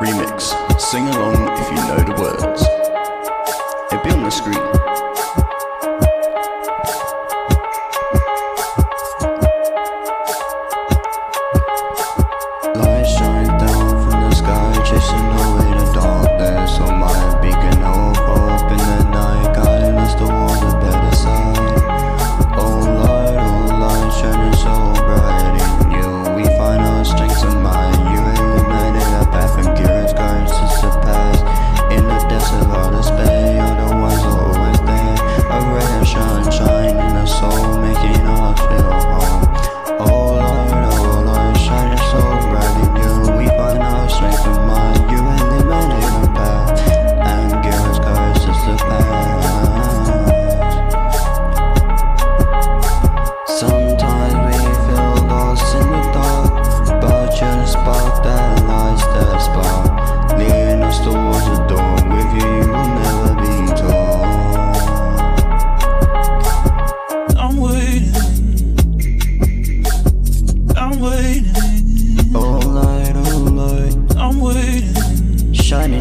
Remix. Sing along if you know the words. It'll be on the screen.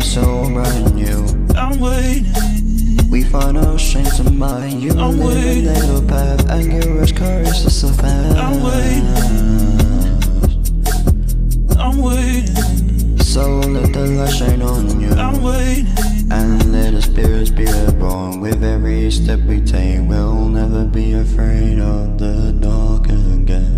So bright new. I'm waiting. We find our strength to mind. You I'm waiting. A little path and give us courage to survive. I'm waiting. I'm waiting. So let the light shine on you. I'm waiting. And let the spirits be reborn. With every step we take, we'll never be afraid of the dark again.